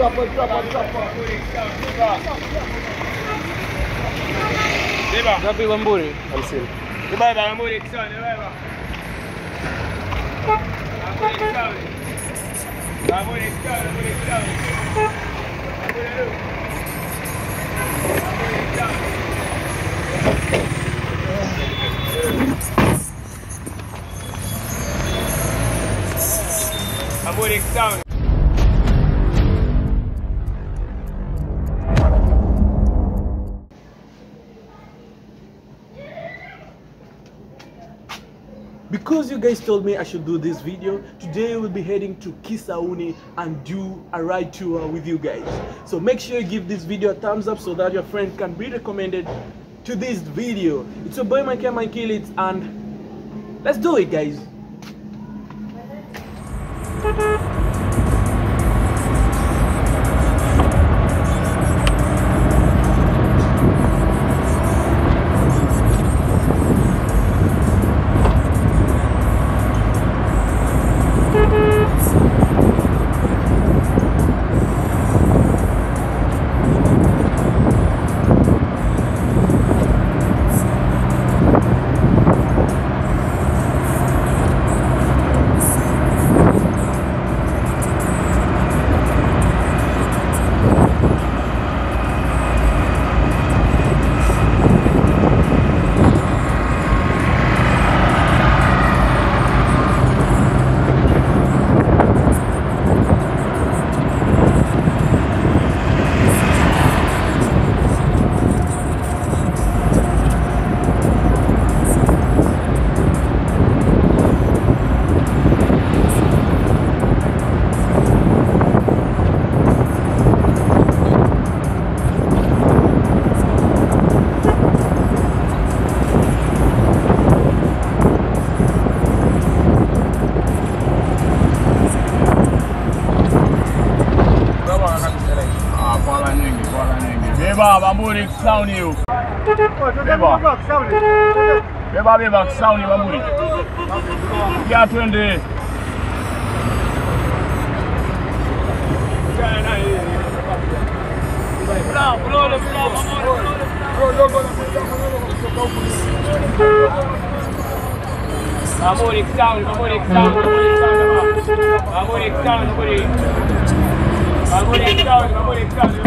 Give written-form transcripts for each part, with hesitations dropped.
Dă-i Bamburi. Am simt. Dă-i Bamburi, KISAUNI, dă-i Bamburi. Bamburi, KISAUNI. Bamburi, KISAUNI. Because you guys told me I should do this video, today we'll be heading to Kisauni and do a ride tour with you guys. So make sure you give this video a thumbs up so that your friend can be recommended to this video. It's your boy my Kilit, and let's do it, guys. Bamburi, KISAUNI eu. Beba, KISAUNI, Bamburi. Ia tunde. Bamburi, KISAUNI, Bamburi, Bamburi, Bamburi, Bamburi, Bamburi,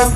How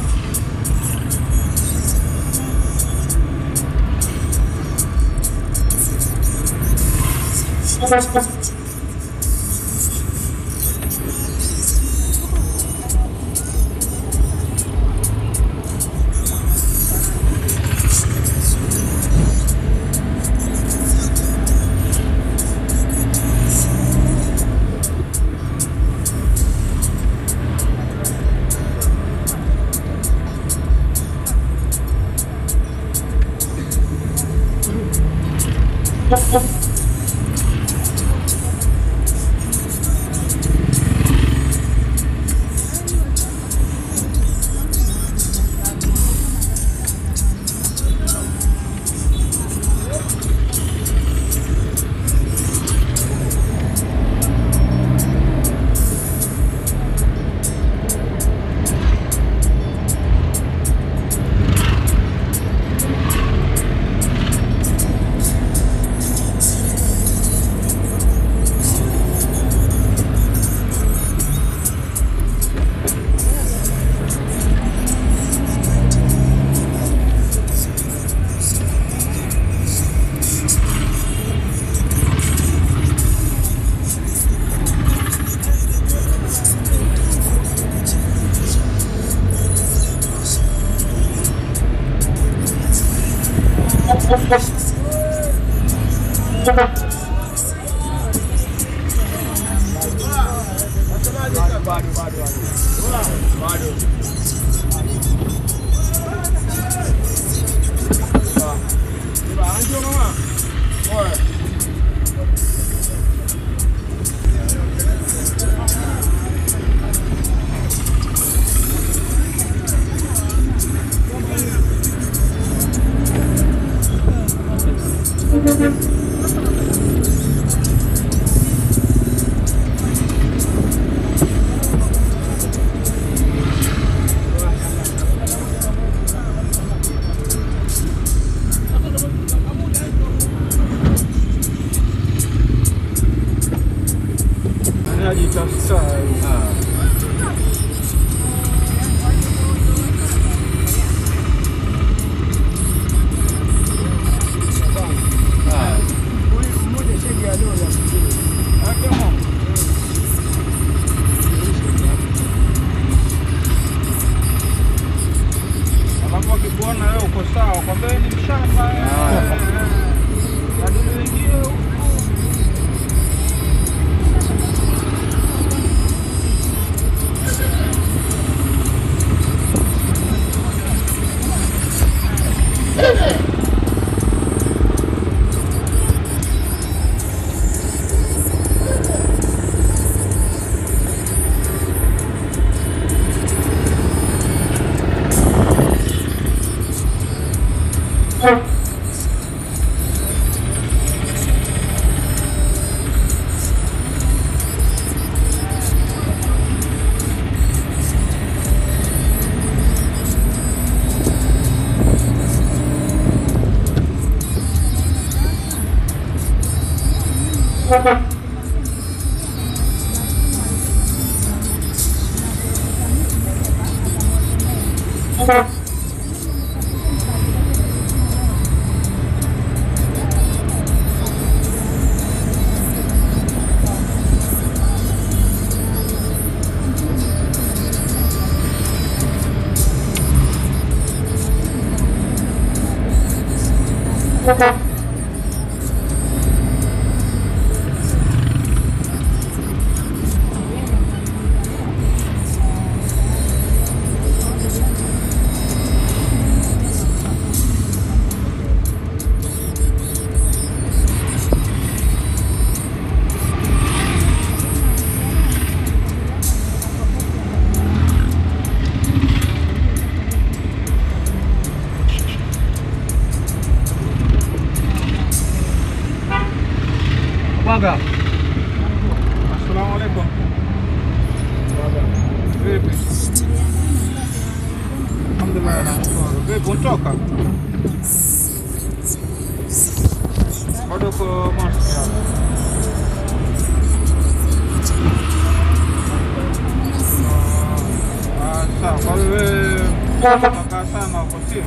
do Пока сама пустил.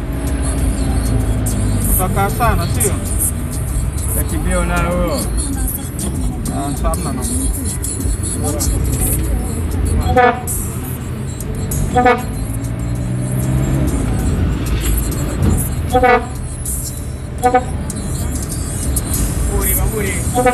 Пока сама сил. Да тебе он нарвал. А он сам на нас. Бамбури, бамбури. Bambury,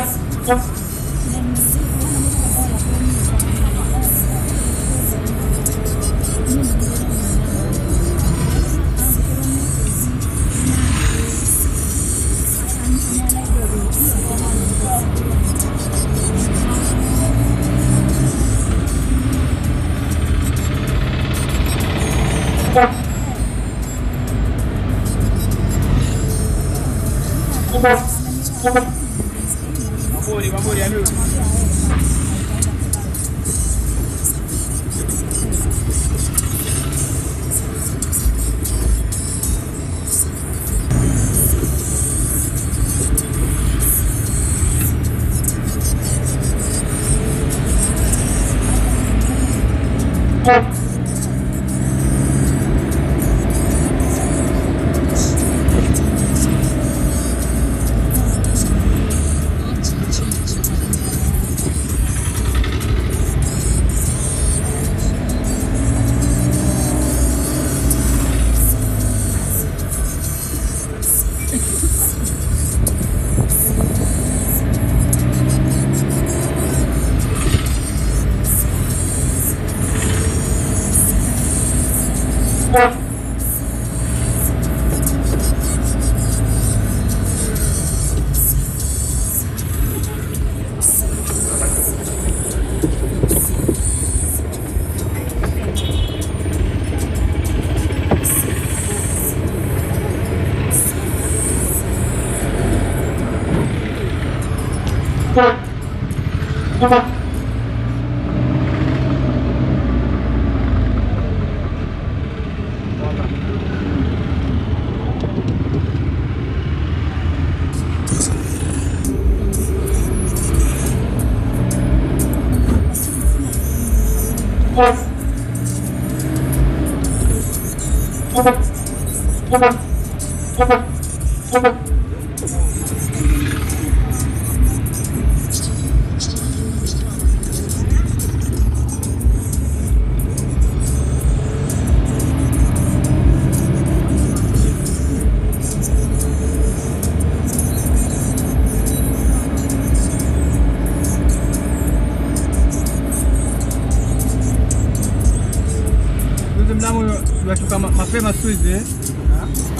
Bambury, alô. Mapema suizi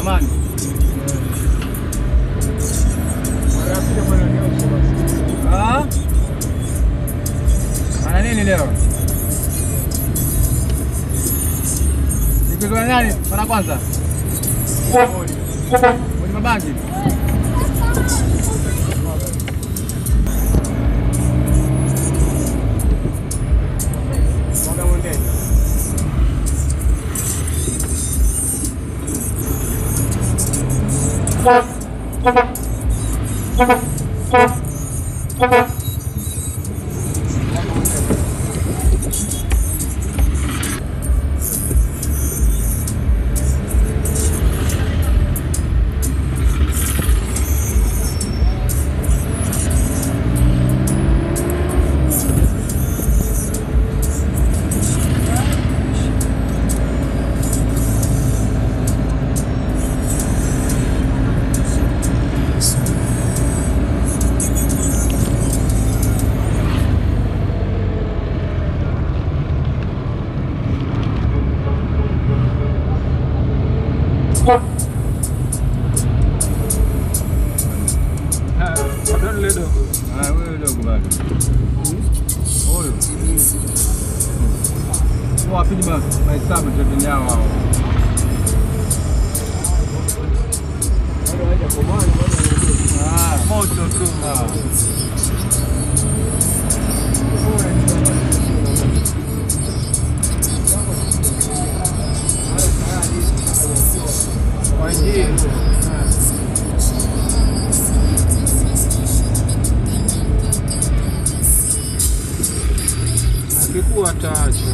amani ana nini leo nikuzoea nani mara kwanza kwenye mabangi Kuwa tacho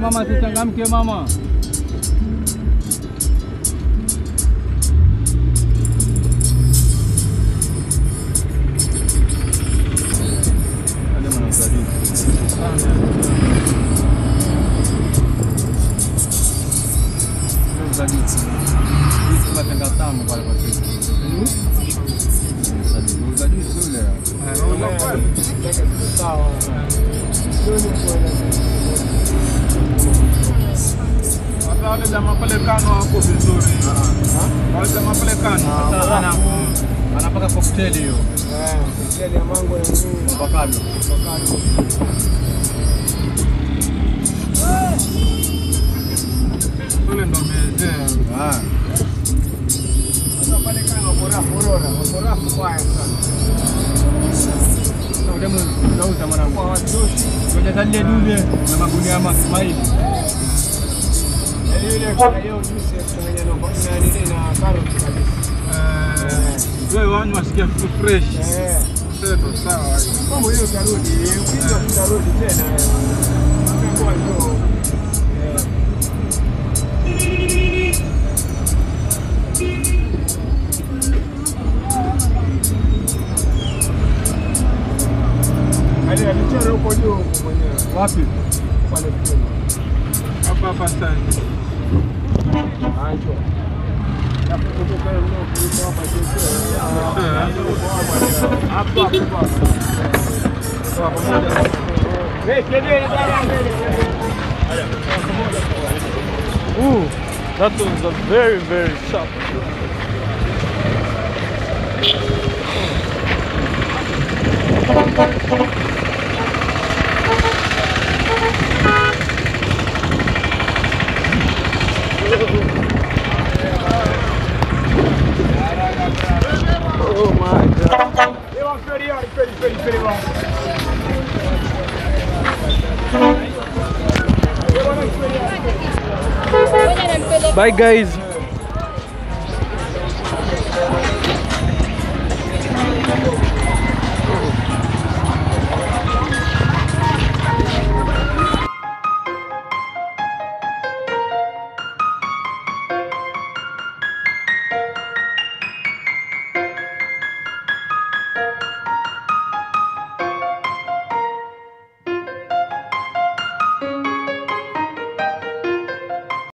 Mama, tu tengam ke mama? That one's a very, very sharp. Oh my God. Bye guys.